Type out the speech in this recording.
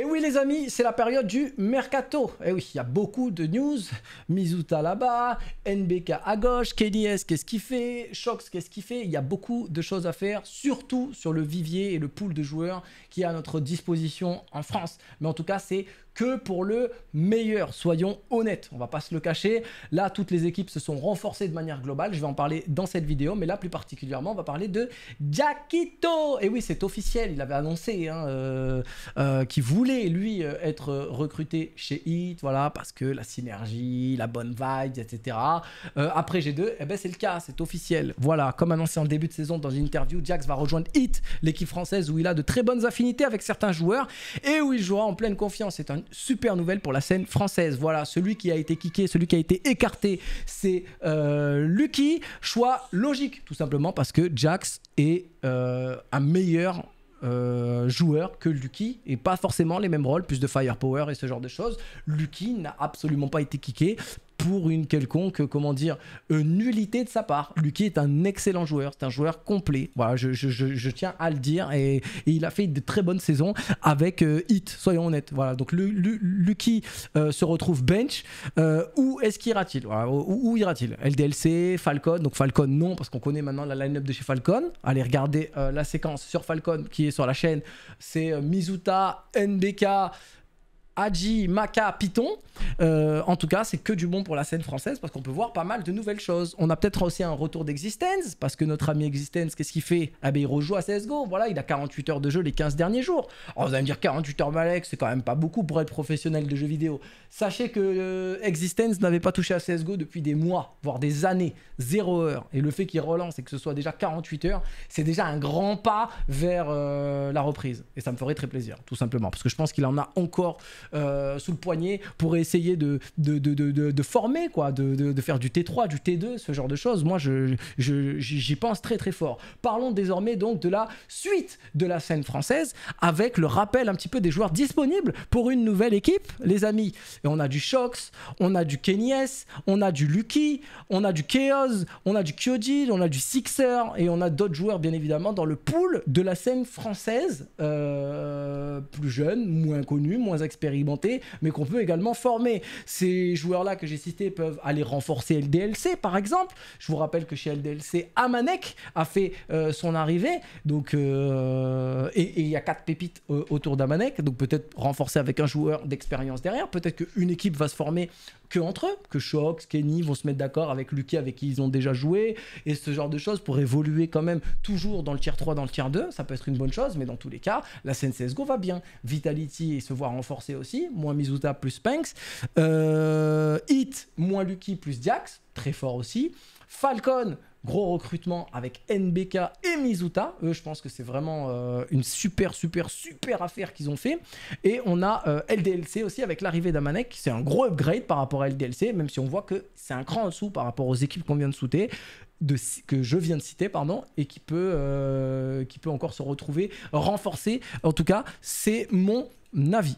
Et oui les amis, c'est la période du mercato. Et oui, il y a beaucoup de news. Mizuta là-bas, NBK à gauche, KDS qu'est-ce qu'il fait, Shox qu'est-ce qu'il fait. Il y a beaucoup de choses à faire, surtout sur le vivier et le pool de joueurs qui est à notre disposition en France. Mais en tout cas, c'est que pour le meilleur, soyons honnêtes, on va pas se le cacher. Là, toutes les équipes se sont renforcées de manière globale, je vais en parler dans cette vidéo, mais là, plus particulièrement, on va parler de Jackito. Et oui, c'est officiel, il avait annoncé hein, qu'il voulait, lui, être recruté chez Heet, voilà, parce que la synergie, la bonne vibe, etc. Après G2, eh ben, c'est le cas, c'est officiel. Voilà, comme annoncé en début de saison dans une interview, JackZ va rejoindre Heet, l'équipe française où il a de très bonnes affinités avec certains joueurs et où il jouera en pleine confiance. C'est un super nouvelle pour la scène française. Voilà, celui qui a été kické, celui qui a été écarté, c'est Lucky. Choix logique, tout simplement parce que JackZ est un meilleur joueur que Lucky et pas forcément les mêmes rôles, plus de firepower et ce genre de choses. Lucky n'a absolument pas été kické pour une quelconque, comment dire, nullité de sa part. Lucky est un excellent joueur, c'est un joueur complet. Voilà, je tiens à le dire et il a fait de très bonnes saisons avec Heet, soyons honnêtes. Voilà, donc Lucky se retrouve bench. Où est-ce qu'il ira-t-il? Voilà, où ira-t-il? LDLC, Falcon, donc Falcon non, parce qu'on connaît maintenant la line-up de chez Falcon. Allez regarder la séquence sur Falcon qui est sur la chaîne, c'est Mizuta, NBK, Adji, Maka, Python. En tout cas, c'est que du bon pour la scène française parce qu'on peut voir pas mal de nouvelles choses. On a peut-être aussi un retour d'Existence parce que notre ami Existence, qu'est-ce qu'il fait? Ah ben, il rejoue à CSGO. Voilà, il a 48 heures de jeu les 15 derniers jours. Alors, vous allez me dire 48 heures, Malek, c'est quand même pas beaucoup pour être professionnel de jeux vidéo. Sachez que Existence n'avait pas touché à CSGO depuis des mois, voire des années. 0 heure. Et le fait qu'il relance et que ce soit déjà 48 heures, c'est déjà un grand pas vers la reprise. Et ça me ferait très plaisir, tout simplement, parce que je pense qu'il en a encore sous le poignet pour essayer de former quoi, de faire du T3, du T2, ce genre de choses. Moi j'y pense très très fort. Parlons désormais donc de la suite de la scène française avec le rappel un petit peu des joueurs disponibles pour une nouvelle équipe les amis. Et on a du Shox, on a du KennyS, on a du Lucky, on a du Chaos, on a du Kyoji, on a du Sixer et on a d'autres joueurs bien évidemment dans le pool de la scène française plus jeunes, moins connus, moins expérimentés, mais qu'on peut également former. Ces joueurs-là que j'ai cités peuvent aller renforcer LDLC, par exemple. Je vous rappelle que chez LDLC, Amanek a fait son arrivée, donc et il y a 4 pépites autour d'Amanek, donc peut-être renforcer avec un joueur d'expérience derrière. Peut-être qu'une équipe va se former que entre eux, que Shox, Kenny vont se mettre d'accord avec Lucky avec qui ils ont déjà joué, et ce genre de choses pour évoluer quand même toujours dans le tier 3, dans le tier 2, ça peut être une bonne chose, mais dans tous les cas, la scène CSGO va bien. Vitality et se voir renforcer aussi, moins Mizuta plus Spanx, Heet moins Lucky plus Diax, très fort aussi, Falcon, gros recrutement avec NBK et Mizuta. Eux, je pense que c'est vraiment une super affaire qu'ils ont fait. Et on a LDLC aussi avec l'arrivée d'Amanek. C'est un gros upgrade par rapport à LDLC, même si on voit que c'est un cran en dessous par rapport aux équipes qu'on vient de souter, que je viens de citer, pardon, et qui peut encore se retrouver renforcé. En tout cas, c'est mon avis.